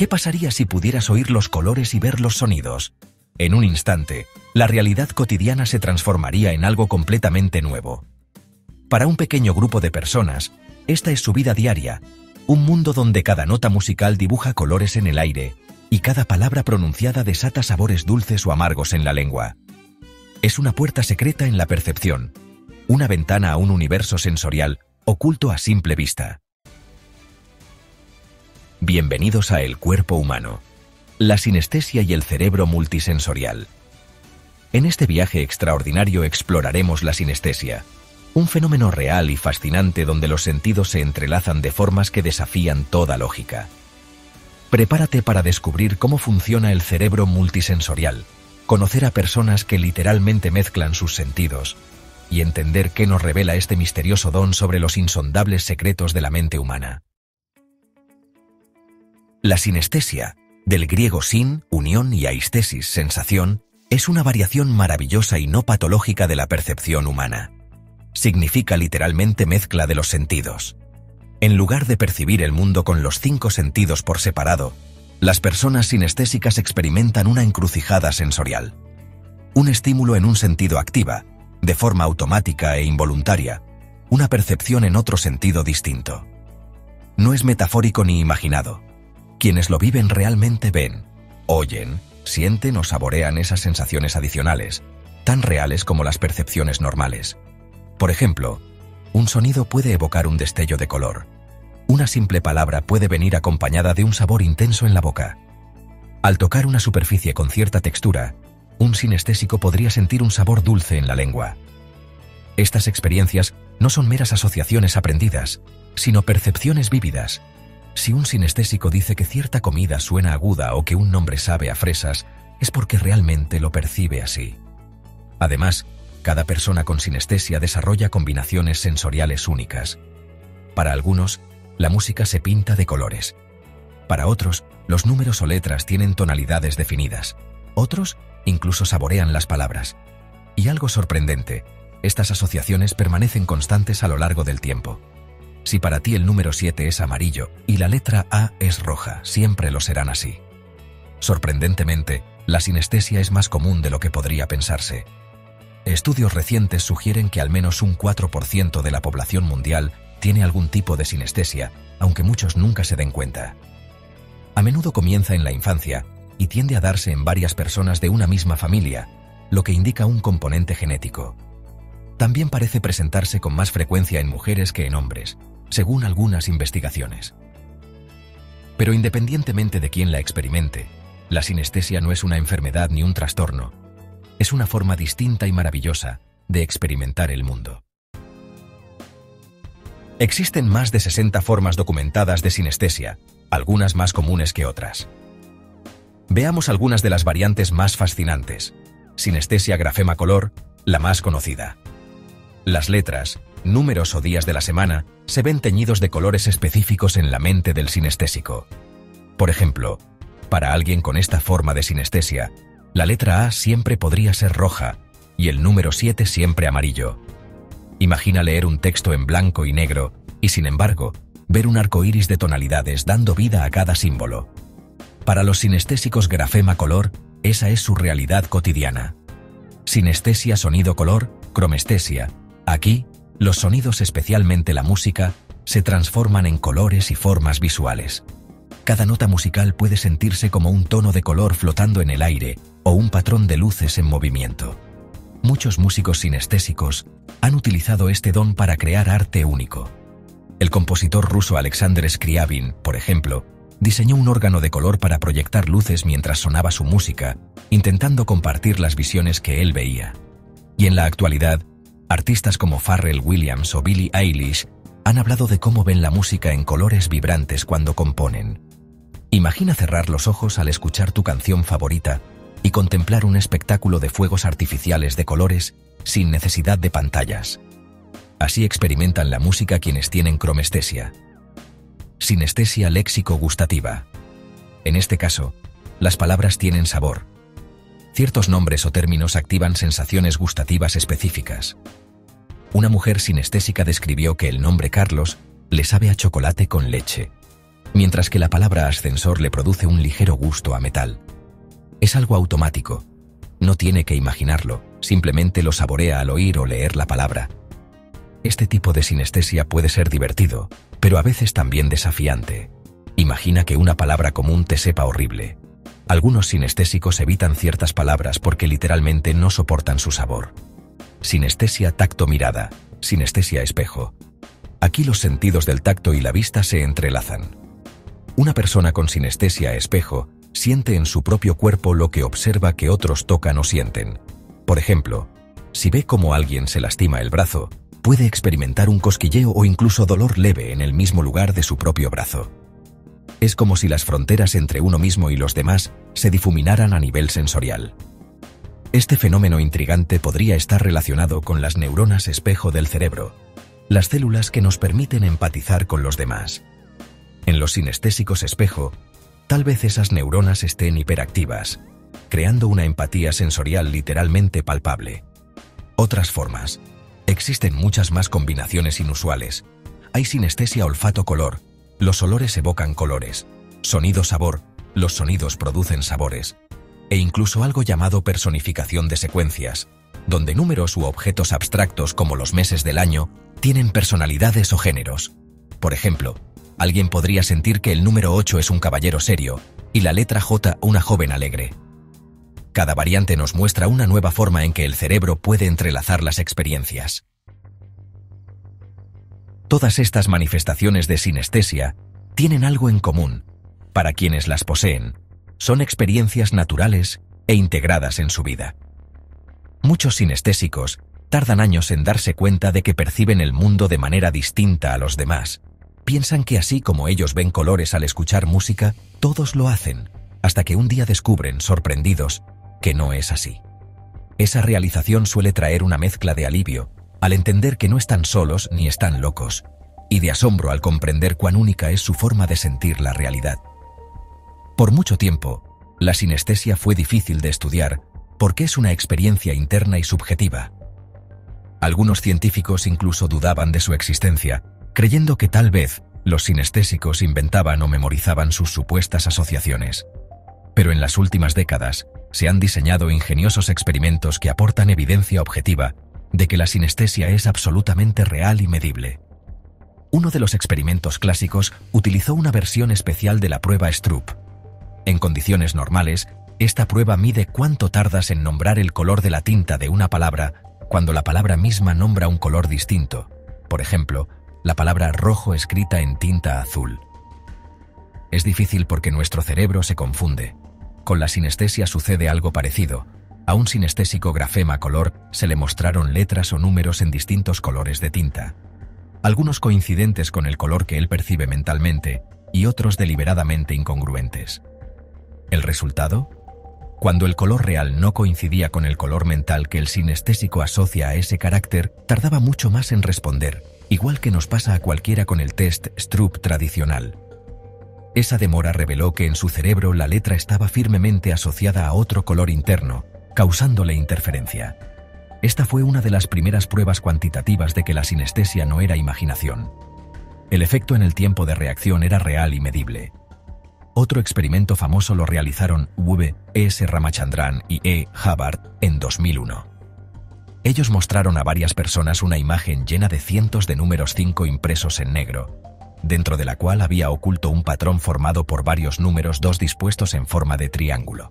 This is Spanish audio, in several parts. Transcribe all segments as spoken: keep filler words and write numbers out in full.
¿Qué pasaría si pudieras oír los colores y ver los sonidos? En un instante, la realidad cotidiana se transformaría en algo completamente nuevo. Para un pequeño grupo de personas, esta es su vida diaria, un mundo donde cada nota musical dibuja colores en el aire y cada palabra pronunciada desata sabores dulces o amargos en la lengua. Es una puerta secreta en la percepción, una ventana a un universo sensorial oculto a simple vista. Bienvenidos a El cuerpo humano, la sinestesia y el cerebro multisensorial. En este viaje extraordinario exploraremos la sinestesia, un fenómeno real y fascinante donde los sentidos se entrelazan de formas que desafían toda lógica. Prepárate para descubrir cómo funciona el cerebro multisensorial, conocer a personas que literalmente mezclan sus sentidos y entender qué nos revela este misterioso don sobre los insondables secretos de la mente humana. La sinestesia, del griego sin, unión y aistesis, sensación, es una variación maravillosa y no patológica de la percepción humana. Significa literalmente mezcla de los sentidos. En lugar de percibir el mundo con los cinco sentidos por separado, las personas sinestésicas experimentan una encrucijada sensorial. Un estímulo en un sentido activa, de forma automática e involuntaria, una percepción en otro sentido distinto. No es metafórico ni imaginado. Quienes lo viven realmente ven, oyen, sienten o saborean esas sensaciones adicionales, tan reales como las percepciones normales. Por ejemplo, un sonido puede evocar un destello de color. Una simple palabra puede venir acompañada de un sabor intenso en la boca. Al tocar una superficie con cierta textura, un sinestésico podría sentir un sabor dulce en la lengua. Estas experiencias no son meras asociaciones aprendidas, sino percepciones vívidas. Si un sinestésico dice que cierta comida suena aguda o que un nombre sabe a fresas, es porque realmente lo percibe así. Además, cada persona con sinestesia desarrolla combinaciones sensoriales únicas. Para algunos, la música se pinta de colores. Para otros, los números o letras tienen tonalidades definidas. Otros, incluso saborean las palabras. Y algo sorprendente, estas asociaciones permanecen constantes a lo largo del tiempo. Si para ti el número siete es amarillo y la letra A es roja, siempre lo serán así. Sorprendentemente, la sinestesia es más común de lo que podría pensarse. Estudios recientes sugieren que al menos un cuatro por ciento de la población mundial tiene algún tipo de sinestesia, aunque muchos nunca se den cuenta. A menudo comienza en la infancia y tiende a darse en varias personas de una misma familia, lo que indica un componente genético. También parece presentarse con más frecuencia en mujeres que en hombres, según algunas investigaciones. Pero independientemente de quién la experimente, la sinestesia no es una enfermedad ni un trastorno. Es una forma distinta y maravillosa de experimentar el mundo. Existen más de sesenta formas documentadas de sinestesia, algunas más comunes que otras. Veamos algunas de las variantes más fascinantes. Sinestesia grafema-color, la más conocida. Las letras, números o días de la semana se ven teñidos de colores específicos en la mente del sinestésico. Por ejemplo, para alguien con esta forma de sinestesia, la letra A siempre podría ser roja y el número siete siempre amarillo. Imagina leer un texto en blanco y negro y, sin embargo, ver un arco iris de tonalidades dando vida a cada símbolo. Para los sinestésicos grafema-color, esa es su realidad cotidiana. Sinestesia sonido-color, cromestesia. Aquí, los sonidos, especialmente la música, se transforman en colores y formas visuales. Cada nota musical puede sentirse como un tono de color flotando en el aire o un patrón de luces en movimiento. Muchos músicos sinestésicos han utilizado este don para crear arte único. El compositor ruso Alexander Scriabin, por ejemplo, diseñó un órgano de color para proyectar luces mientras sonaba su música, intentando compartir las visiones que él veía. Y en la actualidad, artistas como Pharrell Williams o Billie Eilish han hablado de cómo ven la música en colores vibrantes cuando componen. Imagina cerrar los ojos al escuchar tu canción favorita y contemplar un espectáculo de fuegos artificiales de colores sin necesidad de pantallas. Así experimentan la música quienes tienen cromestesia. Sinestesia léxico-gustativa. En este caso, las palabras tienen sabor. Ciertos nombres o términos activan sensaciones gustativas específicas. Una mujer sinestésica describió que el nombre Carlos le sabe a chocolate con leche. mientras que la palabra ascensor le produce un ligero gusto a metal. Es algo automático. No tiene que imaginarlo, simplemente lo saborea al oír o leer la palabra. Este tipo de sinestesia puede ser divertido, pero a veces también desafiante. Imagina que una palabra común te sepa horrible. Algunos sinestésicos evitan ciertas palabras porque literalmente no soportan su sabor. Sinestesia tacto-mirada, sinestesia espejo. Aquí los sentidos del tacto y la vista se entrelazan. Una persona con sinestesia espejo siente en su propio cuerpo lo que observa que otros tocan o sienten. Por ejemplo, si ve cómo alguien se lastima el brazo, puede experimentar un cosquilleo o incluso dolor leve en el mismo lugar de su propio brazo. Es como si las fronteras entre uno mismo y los demás se difuminaran a nivel sensorial. Este fenómeno intrigante podría estar relacionado con las neuronas espejo del cerebro, las células que nos permiten empatizar con los demás. En los sinestésicos espejo, tal vez esas neuronas estén hiperactivas, creando una empatía sensorial literalmente palpable. Otras formas. Existen muchas más combinaciones inusuales. Hay sinestesia olfato-color. Los olores evocan colores. Sonido-sabor. Los sonidos producen sabores. E incluso algo llamado personificación de secuencias, donde números u objetos abstractos como los meses del año tienen personalidades o géneros. Por ejemplo, alguien podría sentir que el número ocho es un caballero serio y la letra J una joven alegre. Cada variante nos muestra una nueva forma en que el cerebro puede entrelazar las experiencias. Todas estas manifestaciones de sinestesia tienen algo en común. Para quienes las poseen, son experiencias naturales e integradas en su vida. Muchos sinestésicos tardan años en darse cuenta de que perciben el mundo de manera distinta a los demás. Piensan que así como ellos ven colores al escuchar música, todos lo hacen, hasta que un día descubren, sorprendidos, que no es así. Esa realización suele traer una mezcla de alivio, al entender que no están solos ni están locos, y de asombro al comprender cuán única es su forma de sentir la realidad. Por mucho tiempo, la sinestesia fue difícil de estudiar porque es una experiencia interna y subjetiva. Algunos científicos incluso dudaban de su existencia, creyendo que tal vez los sinestésicos inventaban o memorizaban sus supuestas asociaciones. Pero en las últimas décadas se han diseñado ingeniosos experimentos que aportan evidencia objetiva de que la sinestesia es absolutamente real y medible. Uno de los experimentos clásicos utilizó una versión especial de la prueba Stroop. En condiciones normales, esta prueba mide cuánto tardas en nombrar el color de la tinta de una palabra cuando la palabra misma nombra un color distinto. Por ejemplo, la palabra rojo escrita en tinta azul. Es difícil porque nuestro cerebro se confunde. Con la sinestesia sucede algo parecido. A un sinestésico grafema-color se le mostraron letras o números en distintos colores de tinta. Algunos coincidentes con el color que él percibe mentalmente y otros deliberadamente incongruentes. ¿El resultado? Cuando el color real no coincidía con el color mental que el sinestésico asocia a ese carácter, tardaba mucho más en responder. Igual que nos pasa a cualquiera con el test Stroop tradicional. Esa demora reveló que en su cerebro la letra estaba firmemente asociada a otro color interno, causándole interferencia. Esta fue una de las primeras pruebas cuantitativas de que la sinestesia no era imaginación. El efecto en el tiempo de reacción era real y medible. Otro experimento famoso lo realizaron V. S. Ramachandran y E. Hubbard en dos mil uno. Ellos mostraron a varias personas una imagen llena de cientos de números cinco impresos en negro, dentro de la cual había oculto un patrón formado por varios números dos dispuestos en forma de triángulo.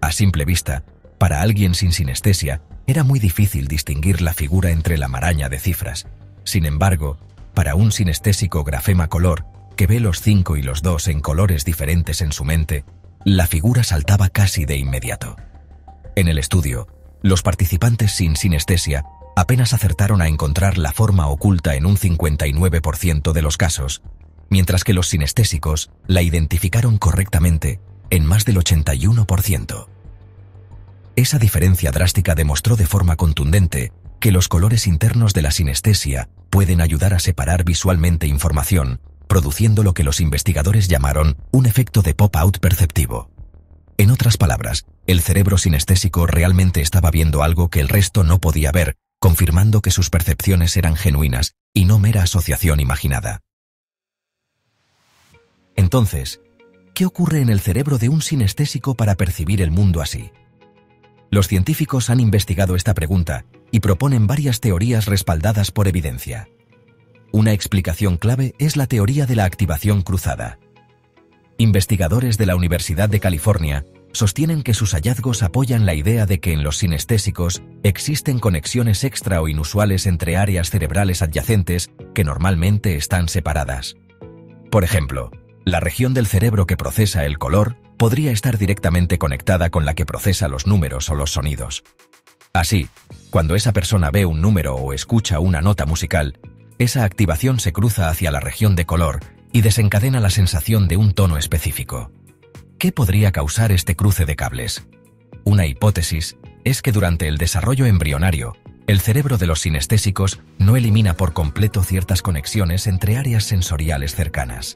A simple vista, para alguien sin sinestesia, era muy difícil distinguir la figura entre la maraña de cifras. Sin embargo, para un sinestésico grafema-color, que ve los cinco y los dos en colores diferentes en su mente, la figura saltaba casi de inmediato. En el estudio, los participantes sin sinestesia apenas acertaron a encontrar la forma oculta en un cincuenta y nueve por ciento de los casos, mientras que los sinestésicos la identificaron correctamente en más del ochenta y uno por ciento. Esa diferencia drástica demostró de forma contundente que los colores internos de la sinestesia pueden ayudar a separar visualmente información, produciendo lo que los investigadores llamaron un efecto de pop-out perceptivo. En otras palabras, el cerebro sinestésico realmente estaba viendo algo que el resto no podía ver, confirmando que sus percepciones eran genuinas y no mera asociación imaginada. Entonces, ¿qué ocurre en el cerebro de un sinestésico para percibir el mundo así? Los científicos han investigado esta pregunta y proponen varias teorías respaldadas por evidencia. Una explicación clave es la teoría de la activación cruzada. Investigadores de la Universidad de California sostienen que sus hallazgos apoyan la idea de que en los sinestésicos existen conexiones extra o inusuales entre áreas cerebrales adyacentes que normalmente están separadas. Por ejemplo, la región del cerebro que procesa el color podría estar directamente conectada con la que procesa los números o los sonidos. Así, cuando esa persona ve un número o escucha una nota musical, esa activación se cruza hacia la región de color y desencadena la sensación de un tono específico. ¿Qué podría causar este cruce de cables? Una hipótesis es que durante el desarrollo embrionario, el cerebro de los sinestésicos no elimina por completo ciertas conexiones entre áreas sensoriales cercanas.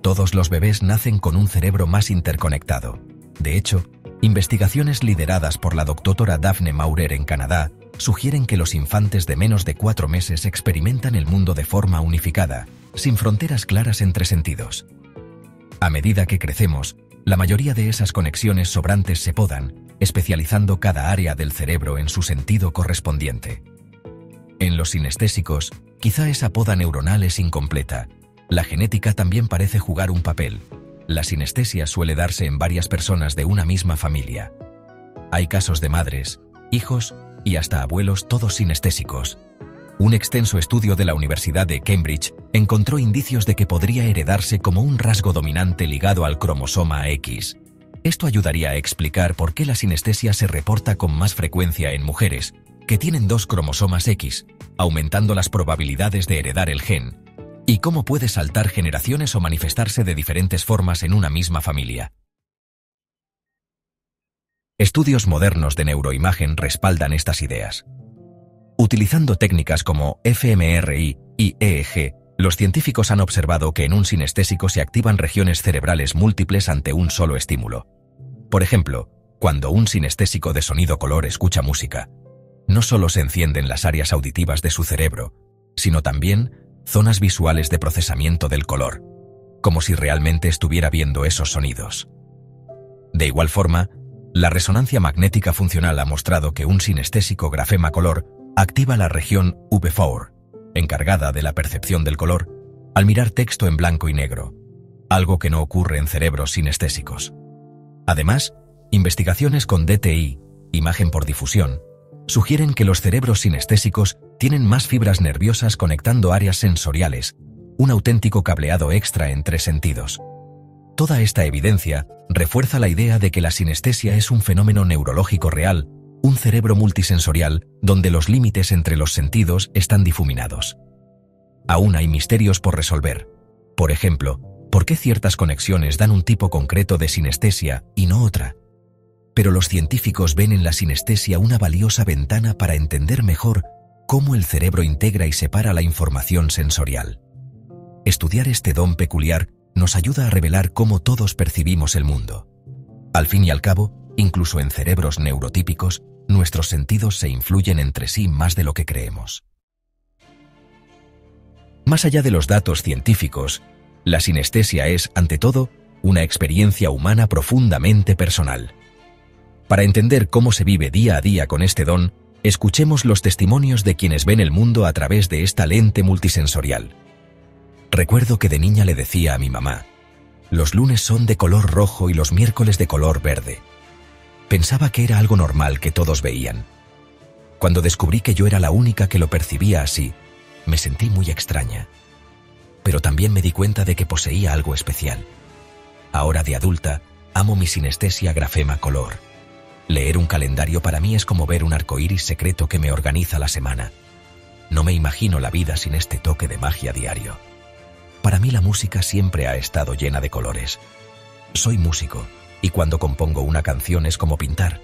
Todos los bebés nacen con un cerebro más interconectado. De hecho, investigaciones lideradas por la doctora Daphne Maurer en Canadá sugieren que los infantes de menos de cuatro meses experimentan el mundo de forma unificada, sin fronteras claras entre sentidos. A medida que crecemos, la mayoría de esas conexiones sobrantes se podan, especializando cada área del cerebro en su sentido correspondiente. En los sinestésicos, quizá esa poda neuronal es incompleta. La genética también parece jugar un papel. La sinestesia suele darse en varias personas de una misma familia. Hay casos de madres, hijos y hasta abuelos todos sinestésicos. Un extenso estudio de la Universidad de Cambridge encontró indicios de que podría heredarse como un rasgo dominante ligado al cromosoma X. Esto ayudaría a explicar por qué la sinestesia se reporta con más frecuencia en mujeres, que tienen dos cromosomas X, aumentando las probabilidades de heredar el gen, y cómo puede saltar generaciones o manifestarse de diferentes formas en una misma familia. Estudios modernos de neuroimagen respaldan estas ideas. Utilizando técnicas como F M R I y E E G, los científicos han observado que en un sinestésico se activan regiones cerebrales múltiples ante un solo estímulo. Por ejemplo, cuando un sinestésico de sonido color escucha música, no solo se encienden las áreas auditivas de su cerebro, sino también zonas visuales de procesamiento del color, como si realmente estuviera viendo esos sonidos. De igual forma, la resonancia magnética funcional ha mostrado que un sinestésico grafema-color activa la región V cuatro, encargada de la percepción del color, al mirar texto en blanco y negro, algo que no ocurre en cerebros sinestésicos. Además, investigaciones con D T I, imagen por difusión, sugieren que los cerebros sinestésicos tienen más fibras nerviosas conectando áreas sensoriales, un auténtico cableado extra entre sentidos. Toda esta evidencia refuerza la idea de que la sinestesia es un fenómeno neurológico real, un cerebro multisensorial donde los límites entre los sentidos están difuminados. Aún hay misterios por resolver. Por ejemplo, ¿por qué ciertas conexiones dan un tipo concreto de sinestesia y no otra? Pero los científicos ven en la sinestesia una valiosa ventana para entender mejor cómo el cerebro integra y separa la información sensorial. Estudiar este don peculiar nos ayuda a revelar cómo todos percibimos el mundo. Al fin y al cabo, incluso en cerebros neurotípicos, nuestros sentidos se influyen entre sí más de lo que creemos. Más allá de los datos científicos, la sinestesia es, ante todo, una experiencia humana profundamente personal. Para entender cómo se vive día a día con este don, escuchemos los testimonios de quienes ven el mundo a través de esta lente multisensorial. Recuerdo que de niña le decía a mi mamá, los lunes son de color rojo y los miércoles de color verde. Pensaba que era algo normal que todos veían. Cuando descubrí que yo era la única que lo percibía así, me sentí muy extraña. Pero también me di cuenta de que poseía algo especial. Ahora de adulta, amo mi sinestesia grafema-color. Leer un calendario para mí es como ver un arcoíris secreto que me organiza la semana. No me imagino la vida sin este toque de magia diario. Para mí la música siempre ha estado llena de colores. Soy músico. Y cuando compongo una canción es como pintar.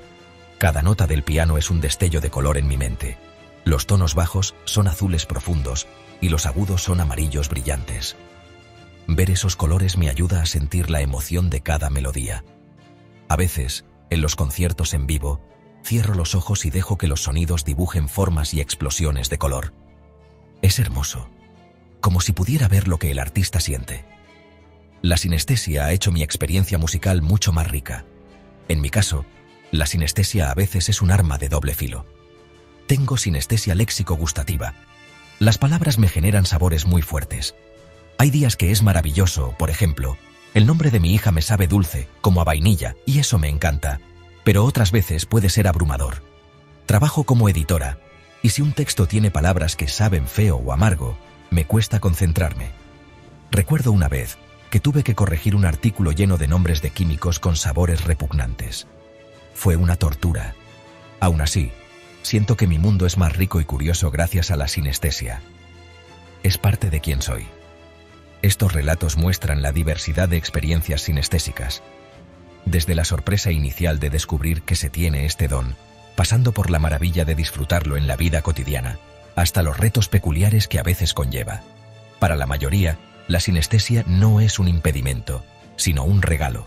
Cada nota del piano es un destello de color en mi mente. Los tonos bajos son azules profundos y los agudos son amarillos brillantes. Ver esos colores me ayuda a sentir la emoción de cada melodía. A veces, en los conciertos en vivo, cierro los ojos y dejo que los sonidos dibujen formas y explosiones de color. Es hermoso, como si pudiera ver lo que el artista siente. La sinestesia ha hecho mi experiencia musical mucho más rica. En mi caso, la sinestesia a veces es un arma de doble filo. Tengo sinestesia léxico-gustativa. Las palabras me generan sabores muy fuertes. Hay días que es maravilloso, por ejemplo, el nombre de mi hija me sabe dulce, como a vainilla, y eso me encanta. Pero otras veces puede ser abrumador. Trabajo como editora, y si un texto tiene palabras que saben feo o amargo, me cuesta concentrarme. Recuerdo una vez que tuve que corregir un artículo lleno de nombres de químicos con sabores repugnantes. Fue una tortura. Aún así, siento que mi mundo es más rico y curioso gracias a la sinestesia. Es parte de quien soy. Estos relatos muestran la diversidad de experiencias sinestésicas. Desde la sorpresa inicial de descubrir que se tiene este don, pasando por la maravilla de disfrutarlo en la vida cotidiana, hasta los retos peculiares que a veces conlleva. Para la mayoría, la sinestesia no es un impedimento, sino un regalo.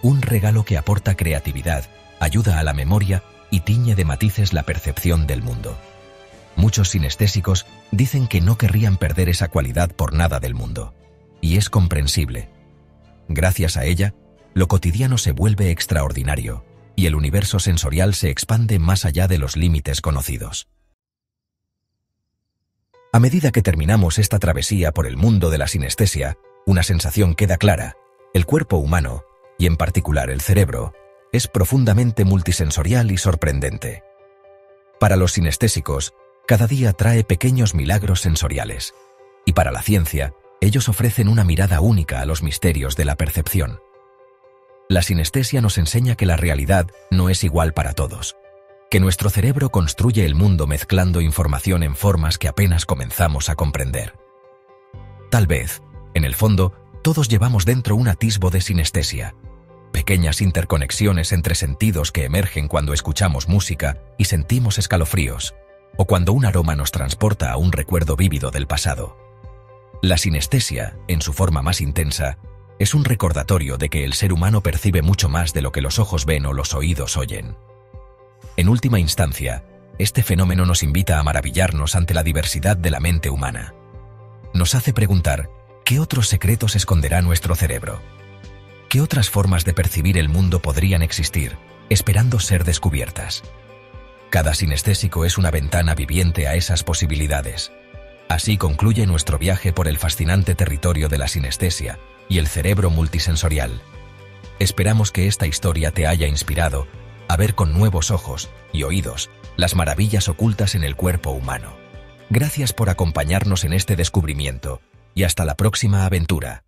Un regalo que aporta creatividad, ayuda a la memoria y tiñe de matices la percepción del mundo. Muchos sinestésicos dicen que no querrían perder esa cualidad por nada del mundo. Y es comprensible. Gracias a ella, lo cotidiano se vuelve extraordinario y el universo sensorial se expande más allá de los límites conocidos. A medida que terminamos esta travesía por el mundo de la sinestesia, una sensación queda clara. El cuerpo humano, y en particular el cerebro, es profundamente multisensorial y sorprendente. Para los sinestésicos, cada día trae pequeños milagros sensoriales. Y para la ciencia, ellos ofrecen una mirada única a los misterios de la percepción. La sinestesia nos enseña que la realidad no es igual para todos. Que nuestro cerebro construye el mundo mezclando información en formas que apenas comenzamos a comprender. Tal vez, en el fondo, todos llevamos dentro un atisbo de sinestesia. Pequeñas interconexiones entre sentidos que emergen cuando escuchamos música y sentimos escalofríos, o cuando un aroma nos transporta a un recuerdo vívido del pasado. La sinestesia, en su forma más intensa, es un recordatorio de que el ser humano percibe mucho más de lo que los ojos ven o los oídos oyen. En última instancia, este fenómeno nos invita a maravillarnos ante la diversidad de la mente humana. Nos hace preguntar, ¿qué otros secretos esconderá nuestro cerebro? ¿Qué otras formas de percibir el mundo podrían existir, esperando ser descubiertas? Cada sinestésico es una ventana viviente a esas posibilidades. Así concluye nuestro viaje por el fascinante territorio de la sinestesia y el cerebro multisensorial. Esperamos que esta historia te haya inspirado a ver con nuevos ojos y oídos las maravillas ocultas en el cuerpo humano. Gracias por acompañarnos en este descubrimiento y hasta la próxima aventura.